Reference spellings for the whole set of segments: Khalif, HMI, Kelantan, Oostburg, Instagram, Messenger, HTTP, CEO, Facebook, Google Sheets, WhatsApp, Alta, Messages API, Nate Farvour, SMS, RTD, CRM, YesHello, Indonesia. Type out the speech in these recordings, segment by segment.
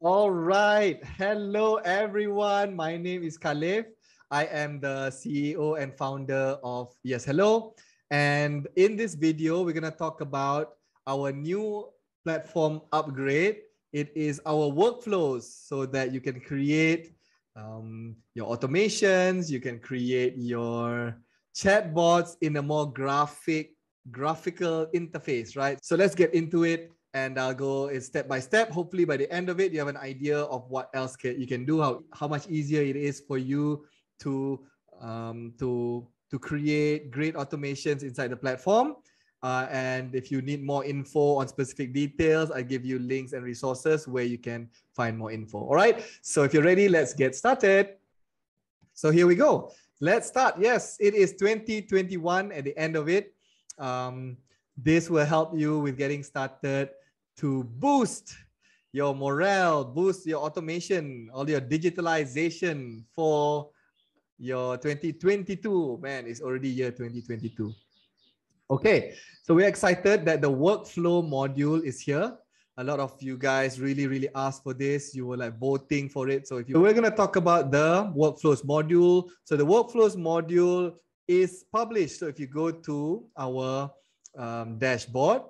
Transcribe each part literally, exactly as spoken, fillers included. All right. Hello, everyone. My name is Khalif. I am the C E O and founder of YesHello. And in this video, we're going to talk about our new platform upgrade. It is our workflows so that you can create um, your automations. You can create your chatbots in a more graphic, graphical interface, right? So let's get into it. And I'll go step by step. Hopefully by the end of it, you have an idea of what else can, you can do, how, how much easier it is for you to, um, to, to create great automations inside the platform. Uh, and if you need more info on specific details, I give you links and resources where you can find more info. All right. So if you're ready, let's get started. So here we go. Let's start. Yes, it is twenty twenty-one at the end of it. Um, This will help you with getting started to boost your morale, boost your automation, all your digitalization for your twenty twenty-two. Man, it's already year twenty twenty-two. Okay, so we're excited that the workflow module is here. A lot of you guys really, really asked for this. You were like voting for it. So if you, so we're going to talk about the workflows module. So the workflows module is published. So if you go to our Um, dashboard,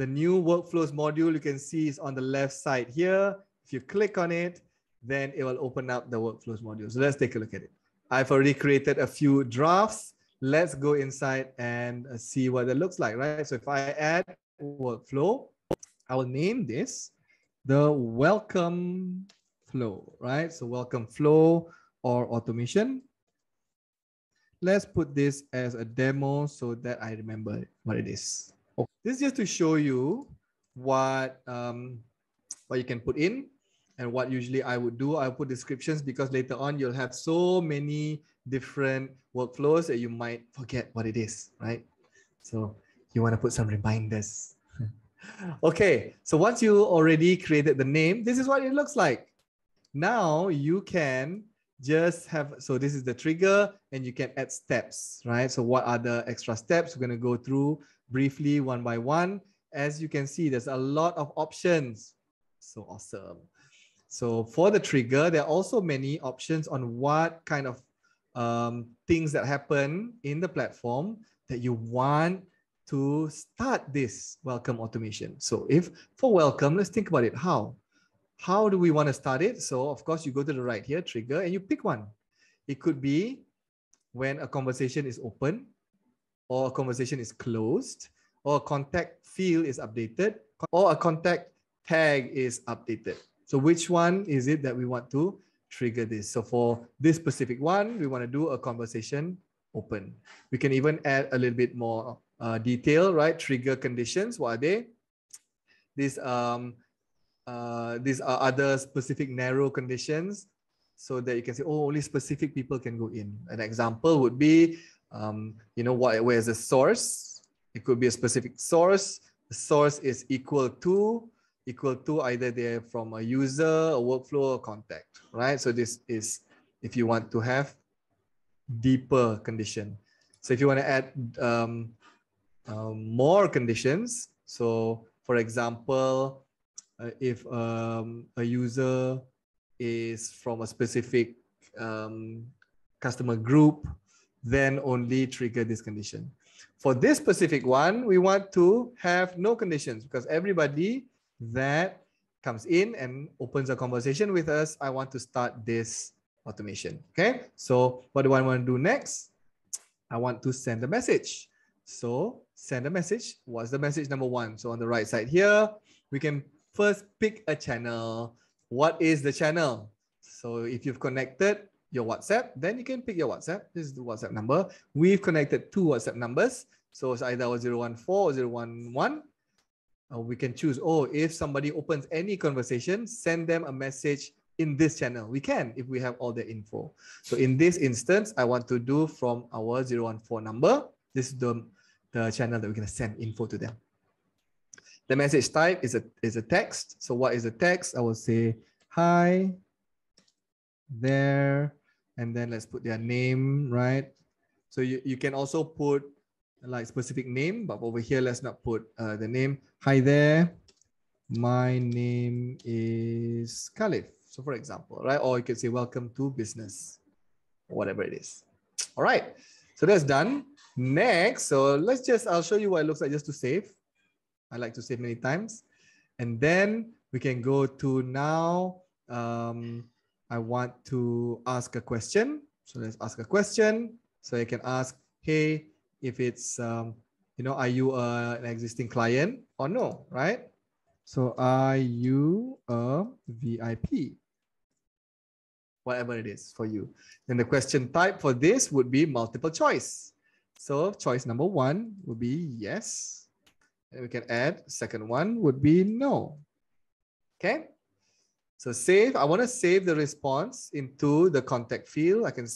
the new workflows module, you can see is on the left side here. If you click on it, then it will open up the workflows module. So let's take a look at it. I've already created a few drafts. Let's go inside and see what it looks like, right? So if I add workflow, I will name this the welcome flow, right? So welcome flow or automation. Let's put this as a demo so that I remember what it is. Okay. This is just to show you what, um, what you can put in and what usually I would do. I'll put descriptions because later on you'll have so many different workflows that you might forget what it is, right? So you want to put some reminders. Okay, so once you already created the name, this is what it looks like. Now you can just have, so this is the trigger and you can add steps, right? So what are the extra steps? We're going to go through briefly one by one. As you can see, there's a lot of options. So awesome. So for the trigger, there are also many options on what kind of um, things that happen in the platform that you want to start this welcome automation. So if for welcome, let's think about it. How? How do we want to start it? So of course you go to the right here, trigger, and you pick one. It could be when a conversation is open or a conversation is closed or a contact field is updated or a contact tag is updated. So which one is it that we want to trigger this? So for this specific one, we want to do a conversation open. We can even add a little bit more uh, detail, right? Trigger conditions, what are they? These um. Uh, these are other specific narrow conditions so that you can say, oh, only specific people can go in. An example would be, um, you know, what, where is the source? It could be a specific source. The source is equal to, equal to either they're from a user, a workflow, or contact, right? So this is if you want to have deeper condition. So if you want to add um, uh, more conditions, so for example, Uh, if um, a user is from a specific um, customer group, then only trigger this condition. For this specific one, we want to have no conditions because everybody that comes in and opens a conversation with us, I want to start this automation. Okay, so what do I want to do next? I want to send a message. So send a message. What's the message number one? So on the right side here, we can first, pick a channel. What is the channel? So if you've connected your WhatsApp, then you can pick your WhatsApp. This is the WhatsApp number. We've connected two WhatsApp numbers. So it's either zero one four or zero one one. Uh, we can choose, oh, if somebody opens any conversation, send them a message in this channel. We can, if we have all the info. So in this instance, I want to do from our zero one four number. This is the, the channel that we're going to send info to them. The message type is a, is a text. So what is a text? I will say, hi, there, and then let's put their name, right? So you, you can also put like specific name, but over here, let's not put uh, the name. Hi there, my name is Khalif. So for example, right? Or you could say, welcome to business, whatever it is. All right, so that's done. Next, so let's just, I'll show you what it looks like just to save. I like to save many times. And then we can go to now, um, I want to ask a question. So let's ask a question. So I can ask, hey, if it's, um, you know, are you uh, an existing client or no, right? So are you a V I P? Whatever it is for you. Then the question type for this would be multiple choice. So choice number one would be yes. And we can add second one would be no. Okay. So save, I want to save the response into the contact field. I can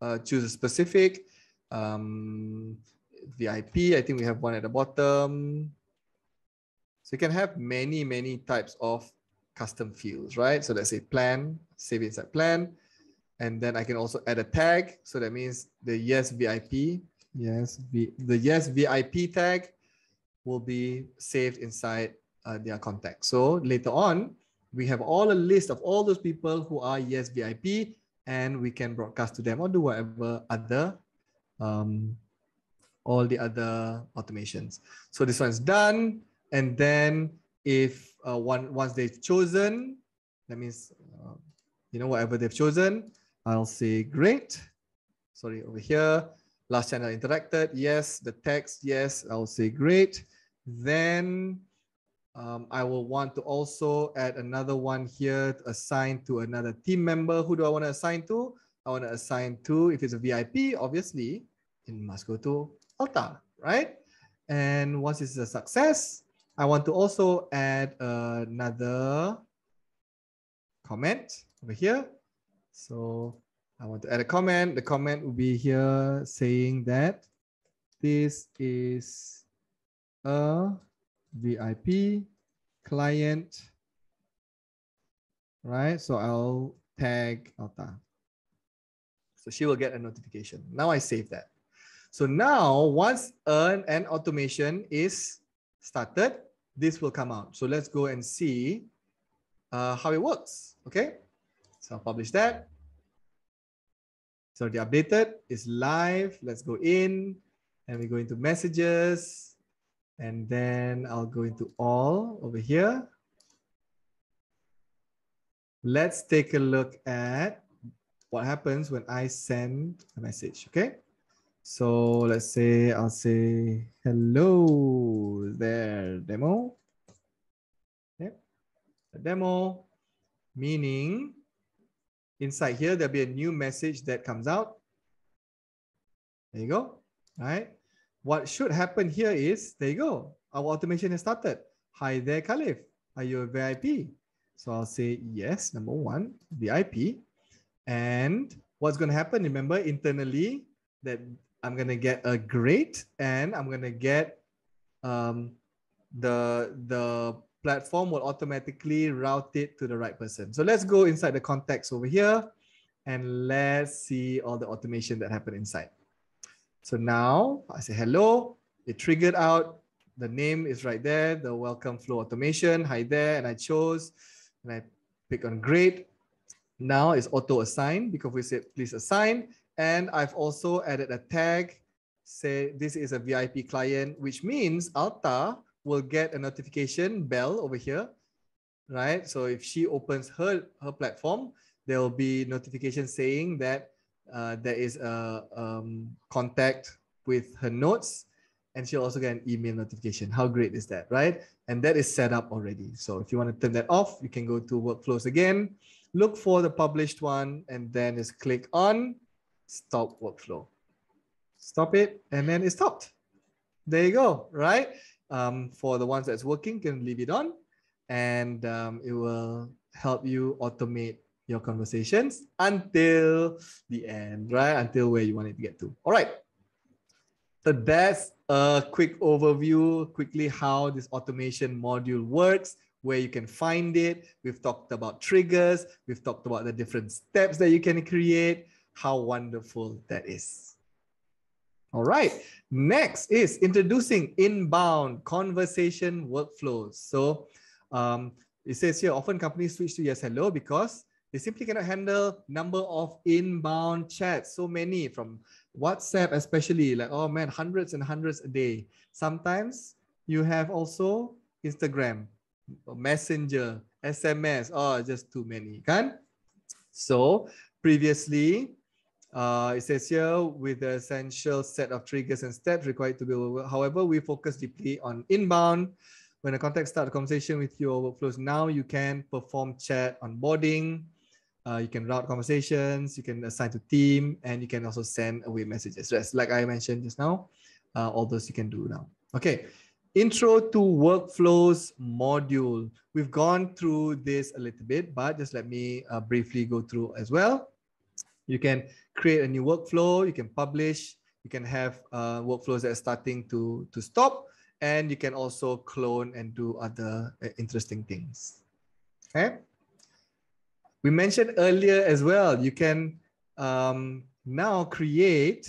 uh, choose a specific um, V I P. I think we have one at the bottom. So you can have many, many types of custom fields, right? So let's say plan, save it inside plan. And then I can also add a tag. So that means the yes V I P, yes, v, the yes V I P tag will be saved inside uh, their contact. So later on, we have all a list of all those people who are yes V I P, and we can broadcast to them or do whatever other, um, all the other automations. So this one's done. And then if uh, one once they've chosen, that means, uh, you know, whatever they've chosen, I'll say great. Sorry, over here, last channel interacted. Yes, the text, yes, I'll say great. Then Um, I will want to also add another one here to assign to another team member. Who do I want to assign to? I want to assign to, if it's a V I P, obviously, it must go to Alta, right? And once it's a success, I want to also add another comment over here. So I want to add a comment. The comment will be here saying that this is a V I P client, right? So I'll tag Alta. So she will get a notification. Now I save that. So now once an, an automation is started, this will come out. So let's go and see uh, how it works. Okay. So I'll publish that. It's already updated. It's live. Let's go in and we go into messages. And then I'll go into all over here. Let's take a look at what happens when I send a message, okay? So let's say, I'll say, hello there, demo. Okay. A demo, meaning inside here, there'll be a new message that comes out. There you go, all right? What should happen here is, there you go, our automation has started. Hi there, Khalif. Are you a V I P? So I'll say, yes, number one, V I P. And what's going to happen, remember, internally, that I'm going to get a grade and I'm going to get um, the, the platform will automatically route it to the right person. So let's go inside the contacts over here and let's see all the automation that happened inside. So now I say hello, it triggered out, the name is right there, the welcome flow automation, hi there, and I chose, and I pick on grade. Now it's auto assign because we said please assign, and I've also added a tag, say this is a V I P client, which means Alta will get a notification bell over here, right? So if she opens her, her platform, there will be notification saying that Uh, there is a um, contact with her notes, and she'll also get an email notification. How great is that, right? And that is set up already. So if you want to turn that off, you can go to workflows again, look for the published one, and then just click on stop workflow. Stop it, and then it stopped. There you go, right? Um, for the ones that's working, you can leave it on, and um, it will help you automate your conversations until the end, right? Until where you want it to get to. All right. So that's a quick overview, quickly how this automation module works, where you can find it. We've talked about triggers. We've talked about the different steps that you can create. How wonderful that is. All right. Next is introducing inbound conversation workflows. So Um, it says here, often companies switch to YesHello because they simply cannot handle number of inbound chats, so many from WhatsApp especially, like, oh man, hundreds and hundreds a day. Sometimes you have also Instagram, Messenger, S M S, oh, just too many, kan? So previously, uh, it says here, with the essential set of triggers and steps required to build, however, we focus deeply on inbound. When a contact starts a conversation with your workflows, now you can perform chat onboarding, uh, you can route conversations, you can assign to team, and you can also send away messages. That's like I mentioned just now, uh, all those you can do now. Okay, intro to workflows module. We've gone through this a little bit, but just let me uh, briefly go through as well. You can create a new workflow, you can publish, you can have uh, workflows that are starting to, to stop. And you can also clone and do other interesting things. Okay. We mentioned earlier as well, you can um, now create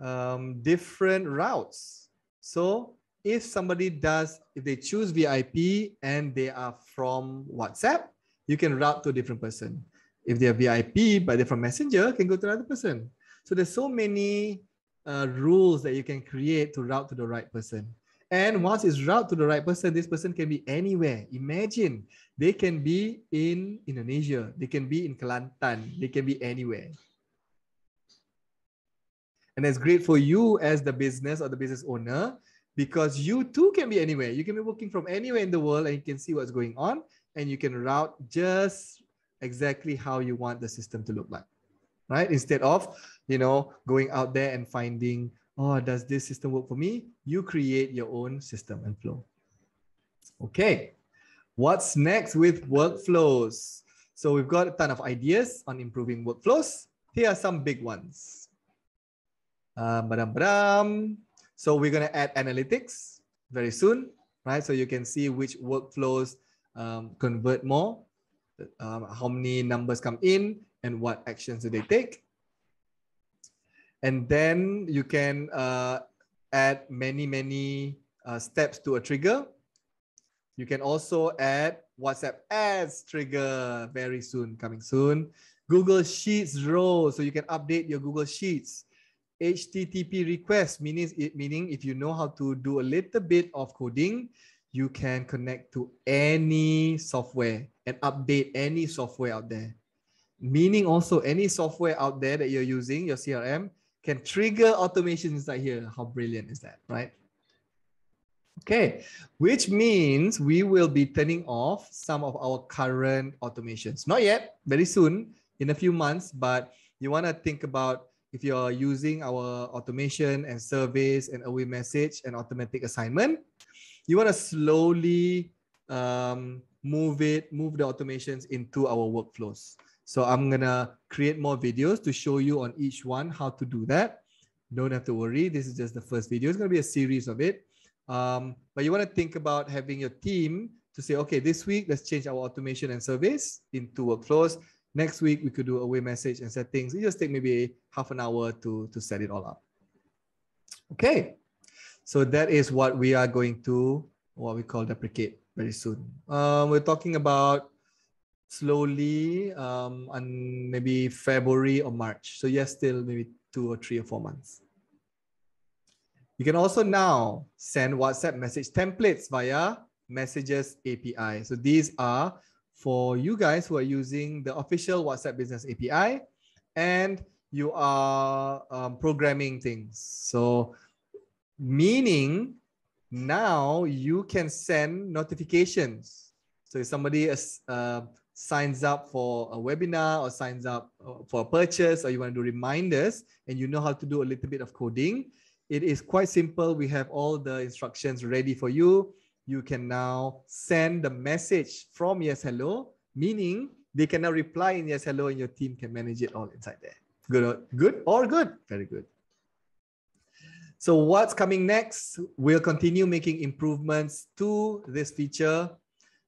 um, different routes. So if somebody does, if they choose V I P and they are from WhatsApp, you can route to a different person. If they are V I P, but they're from Messenger, can go to another person. So there's so many uh, rules that you can create to route to the right person. And once it's routed to the right person, this person can be anywhere. Imagine, they can be in Indonesia, they can be in Kelantan, they can be anywhere. And that's great for you as the business or the business owner, because you too can be anywhere. You can be working from anywhere in the world and you can see what's going on, and you can route just exactly how you want the system to look like, right? Instead of, you know, going out there and finding, oh, does this system work for me? You create your own system and flow. Okay, what's next with workflows? So we've got a ton of ideas on improving workflows. Here are some big ones. Uh, badam, badam. So we're gonna add analytics very soon, right? So you can see which workflows um, convert more, um, how many numbers come in, and what actions do they take. And then you can uh, add many, many uh, steps to a trigger. You can also add WhatsApp ads trigger very soon, coming soon. Google Sheets row, so you can update your Google Sheets. H T T P request, meaning, meaning if you know how to do a little bit of coding, you can connect to any software and update any software out there. Meaning also any software out there that you're using, your C R M, can trigger automations like here. How brilliant is that, right? Okay, which means we will be turning off some of our current automations. Not yet, very soon, in a few months, but you want to think about if you're using our automation and surveys and away message and automatic assignment, you want to slowly um, move it, move the automations into our workflows. So I'm gonna create more videos to show you on each one how to do that. Don't have to worry, this is just the first video. It's gonna be a series of it. Um, but you wanna think about having your team to say, okay, this week, let's change our automation and surveys into workflows. Next week, we could do away message and settings. It just take maybe half an hour to, to set it all up. Okay, so that is what we are going to, what we call deprecate very soon. Um, we're talking about slowly um and maybe February or March, so yes, still maybe two or three or four months. You can also now send WhatsApp message templates via Messages A P I. So these are for you guys who are using the official WhatsApp Business A P I and you are um, programming things, so meaning now you can send notifications. So if somebody is uh, signs up for a webinar or signs up for a purchase, or you want to do reminders and you know how to do a little bit of coding, it is quite simple. We have all the instructions ready for you. You can now send the message from YesHello, meaning they can now reply in YesHello and your team can manage it all inside there. Good or good or good? Very good. So what's coming next? We'll continue making improvements to this feature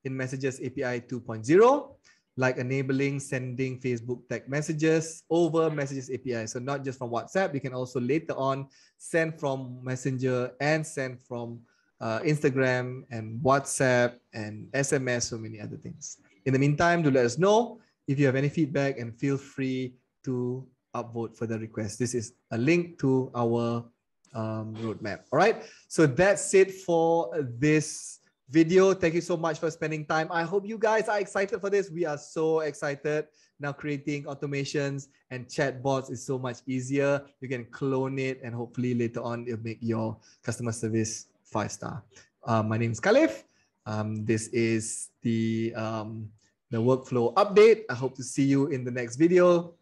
in Messages A P I two point oh, like enabling sending Facebook tag messages over Messages A P I. So not just from WhatsApp, you can also later on send from Messenger and send from uh, Instagram and WhatsApp and S M S, so many other things. In the meantime, do let us know if you have any feedback and feel free to upvote for the request. This is a link to our um, roadmap. All right. So that's it for this video. Thank you so much for spending time. I hope you guys are excited for this. We are so excited. Now creating automations and chatbots is so much easier. You can clone it and hopefully later on it'll make your customer service five star. Uh, my name is Khalif. Um, this is the, um, the workflow update. I hope to see you in the next video.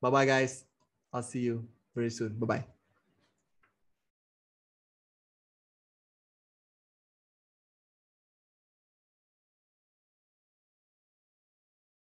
Bye-bye, guys. I'll see you very soon. Bye-bye.